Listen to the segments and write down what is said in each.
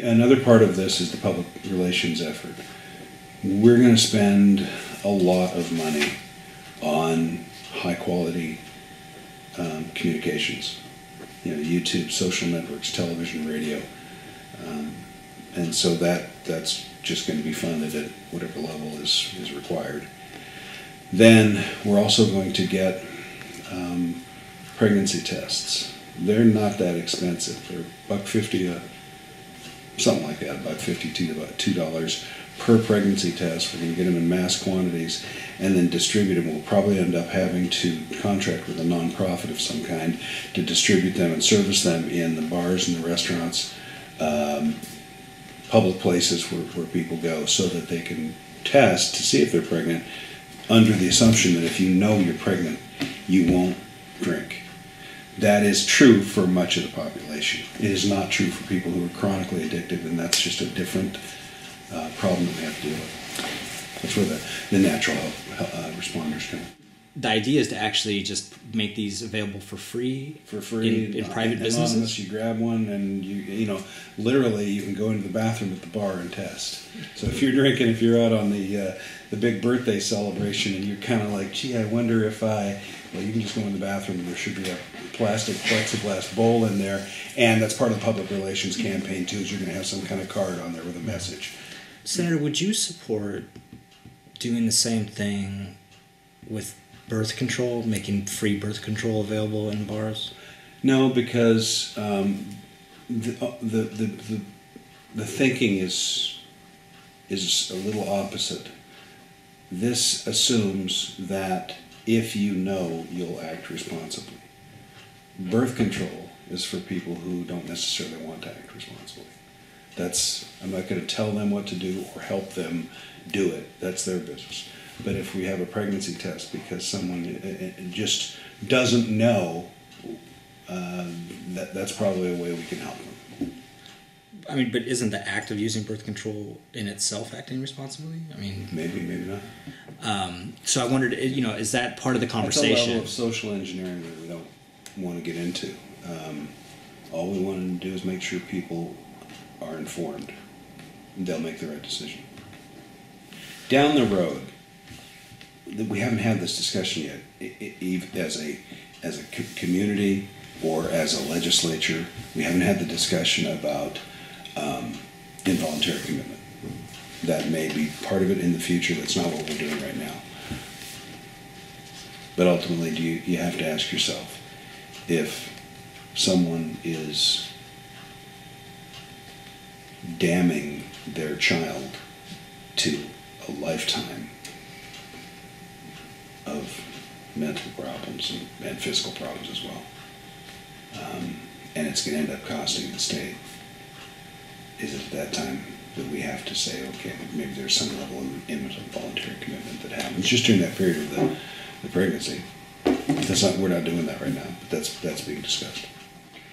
another part of this is the public relations effort. We're going to spend a lot of money on high-quality communications. You know, YouTube, social networks, television, radio. And so that's just going to be funded at whatever level is required. Then we're also going to get pregnancy tests. They're not that expensive. They're $1.50 a something like that, $1.50 to about $2 per pregnancy test. We're going to get them in mass quantities and then distribute them. We'll probably end up having to contract with a nonprofit of some kind to distribute them and service them in the bars and the restaurants, public places where people go, so that they can test to see if they're pregnant, under the assumption that if you know you're pregnant, you won't drink. That is true for much of the population. It is not true for people who are chronically addicted, and that's just a different problem that we have to deal with. That's where the natural health responders come. The idea is to actually just make these available for free. For free in private businesses. Anonymous, you grab one, and you know, literally, you can go into the bathroom at the bar and test. So if you're drinking, if you're out on the big birthday celebration, and you're kind of like, gee, I wonder if I, well, you can just go in the bathroom, and there should be a plastic plexiglass bowl in there, and that's part of the public relations campaign too. Is you're going to have some kind of card on there with a message. Senator, would you support doing the same thing with birth control, making free birth control available in bars? No, because the thinking is a little opposite. This assumes that if you know, you'll act responsibly. Birth control is for people who don't necessarily want to act responsibly. That's, I'm not going to tell them what to do or help them do it. That's their business. But if we have a pregnancy test because someone just doesn't know, that's probably a way we can help them. I mean, but isn't the act of using birth control in itself acting responsibly? I mean, maybe, maybe not. So I wondered, you know, is that part of the conversation? That's a level of social engineering that we don't want to get into. All we want to do is make sure people are informed. They'll make the right decision. Down the road, we haven't had this discussion yet, as a community or as a legislature. We haven't had the discussion about involuntary commitment. That may be part of it in the future. That's not what we're doing right now. But ultimately, you have to ask yourself, if someone is damning their child to a lifetime of mental problems and physical problems as well, and it's going to end up costing the state, is it at that time that we have to say, okay, maybe there's some level of involuntary commitment that happens just during that period of the pregnancy? That's not, we're not doing that right now, but that's being discussed.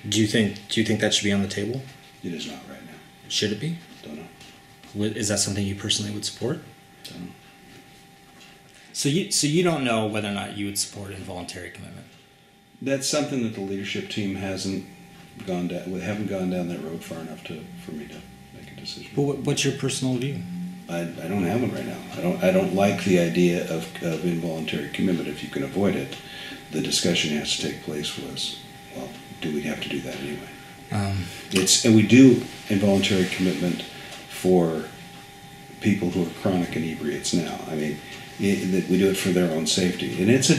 Do you think that should be on the table? It is not right now. Should it be? Don't know. Is that something you personally would support? Don't know. So you don't know whether or not you would support involuntary commitment? That's something that the leadership team haven't gone down that road far enough for me to make a decision. But what's your personal view? I don't have one right now. I don't like the idea of involuntary commitment. If you can avoid it, the discussion has to take place was, well, do we have to do that anyway? And we do involuntary commitment for people who are chronic inebriates now. I mean, we do it for their own safety, and it's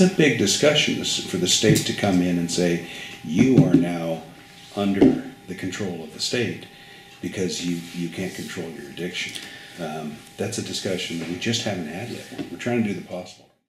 a big discussion for the state to come in and say, you are now under the control of the state because you can't control your addiction. That's a discussion that we just haven't had yet. We're trying to do the possible.